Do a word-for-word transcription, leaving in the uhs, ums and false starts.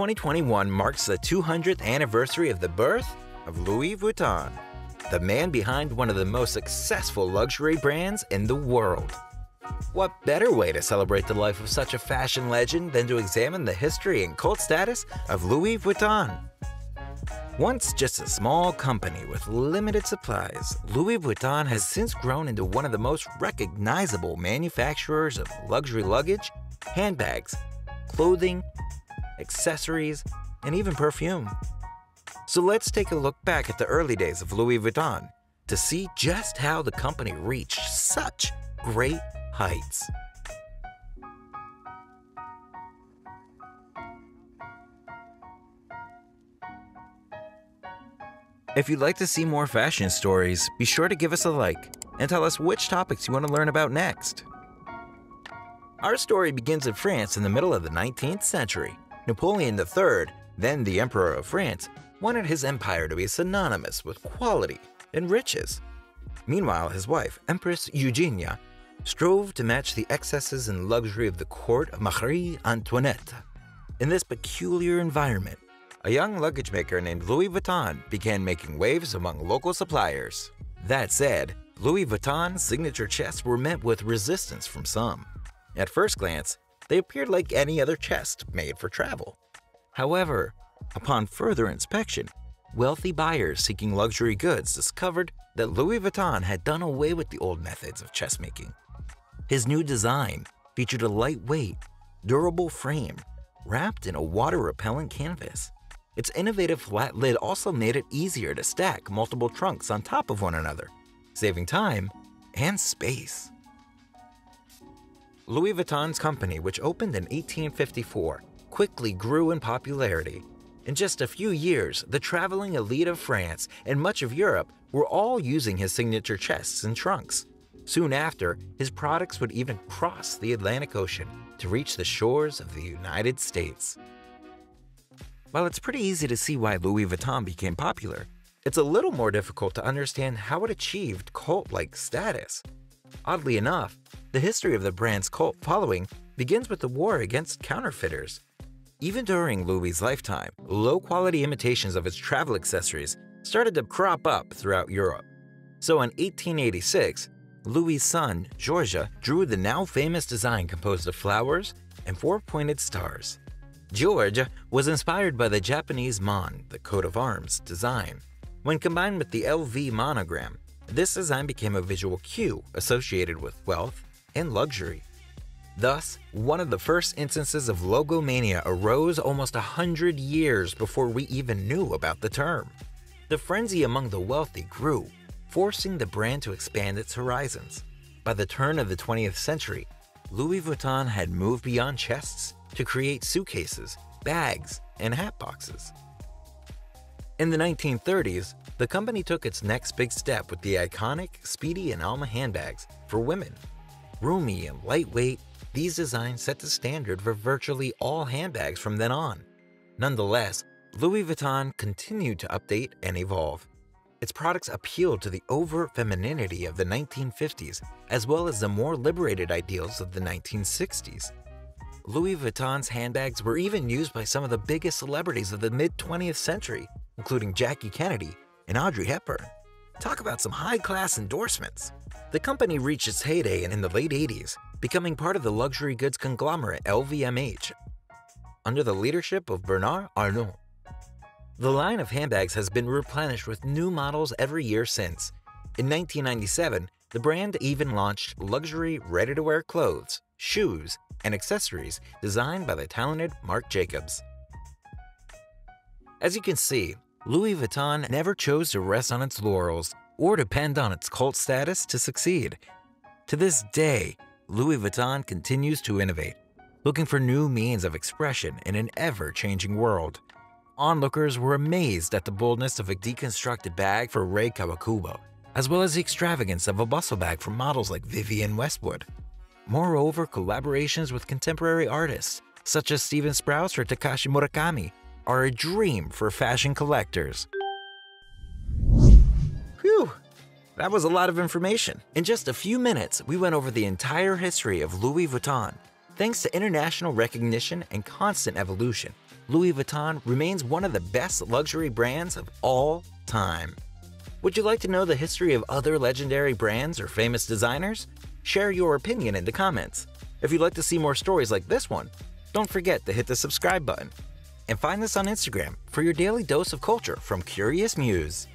twenty twenty-one marks the two hundredth anniversary of the birth of Louis Vuitton, the man behind one of the most successful luxury brands in the world. What better way to celebrate the life of such a fashion legend than to examine the history and cult status of Louis Vuitton? Once just a small company with limited supplies, Louis Vuitton has since grown into one of the most recognizable manufacturers of luxury luggage, handbags, clothing, accessories, and even perfume. So let's take a look back at the early days of Louis Vuitton to see just how the company reached such great heights. If you'd like to see more fashion stories, be sure to give us a like and tell us which topics you want to learn about next. Our story begins in France in the middle of the nineteenth century. Napoleon the third, then the Emperor of France, wanted his empire to be synonymous with quality and riches. Meanwhile, his wife, Empress Eugénie, strove to match the excesses and luxury of the court of Marie Antoinette. In this peculiar environment, a young luggage maker named Louis Vuitton began making waves among local suppliers. That said, Louis Vuitton's signature chests were met with resistance from some. At first glance, they appeared like any other chest made for travel. However, upon further inspection, wealthy buyers seeking luxury goods discovered that Louis Vuitton had done away with the old methods of chest making. His new design featured a lightweight, durable frame wrapped in a water-repellent canvas. Its innovative flat lid also made it easier to stack multiple trunks on top of one another, saving time and space. Louis Vuitton's company, which opened in eighteen fifty-four, quickly grew in popularity. In just a few years, the traveling elite of France and much of Europe were all using his signature chests and trunks. Soon after, his products would even cross the Atlantic Ocean to reach the shores of the United States. While it's pretty easy to see why Louis Vuitton became popular, it's a little more difficult to understand how it achieved cult-like status. Oddly enough, the history of the brand's cult following begins with the war against counterfeiters. Even during Louis's lifetime, low-quality imitations of his travel accessories started to crop up throughout Europe. So in eighteen eighty-six, Louis's son, Georges, drew the now-famous design composed of flowers and four-pointed stars. Georges was inspired by the Japanese Mon, the coat of arms, design. When combined with the L V monogram, this design became a visual cue associated with wealth and luxury. Thus, one of the first instances of logomania arose almost a hundred years before we even knew about the term. The frenzy among the wealthy grew, forcing the brand to expand its horizons. By the turn of the twentieth century, Louis Vuitton had moved beyond chests to create suitcases, bags, and hat boxes. In the nineteen thirties, the company took its next big step with the iconic Speedy and Alma handbags for women. Roomy and lightweight, these designs set the standard for virtually all handbags from then on. Nonetheless, Louis Vuitton continued to update and evolve. Its products appealed to the overt femininity of the nineteen fifties as well as the more liberated ideals of the nineteen sixties. Louis Vuitton's handbags were even used by some of the biggest celebrities of the mid-twentieth century, including Jackie Kennedy and Audrey Hepburn. Talk about some high-class endorsements! The company reached its heyday in the late eighties, becoming part of the luxury goods conglomerate L V M H, under the leadership of Bernard Arnault. The line of handbags has been replenished with new models every year since. In nineteen ninety-seven, the brand even launched luxury ready-to-wear clothes, shoes, and accessories designed by the talented Marc Jacobs. As you can see, Louis Vuitton never chose to rest on its laurels or depend on its cult status to succeed. To this day, Louis Vuitton continues to innovate, looking for new means of expression in an ever-changing world. Onlookers were amazed at the boldness of a deconstructed bag for Rei Kawakubo, as well as the extravagance of a bustle bag from models like Vivienne Westwood. Moreover, collaborations with contemporary artists, such as Steven Sprouse or Takashi Murakami, are a dream for fashion collectors. Whew, that was a lot of information. In just a few minutes, we went over the entire history of Louis Vuitton. Thanks to international recognition and constant evolution, Louis Vuitton remains one of the best luxury brands of all time. Would you like to know the history of other legendary brands or famous designers? Share your opinion in the comments. If you'd like to see more stories like this one, don't forget to hit the subscribe button. And find us on Instagram for your daily dose of culture from Curious Muse.